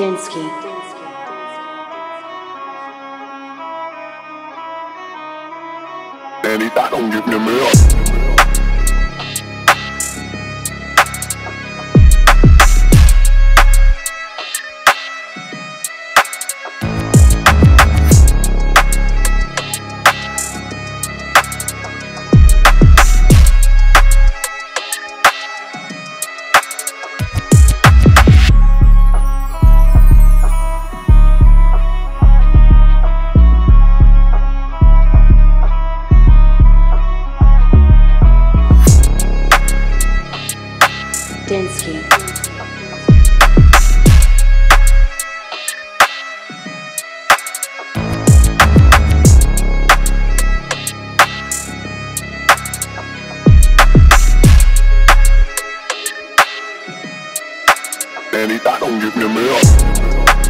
Dinski. I don't give them up. Dinski. And I don't give them up.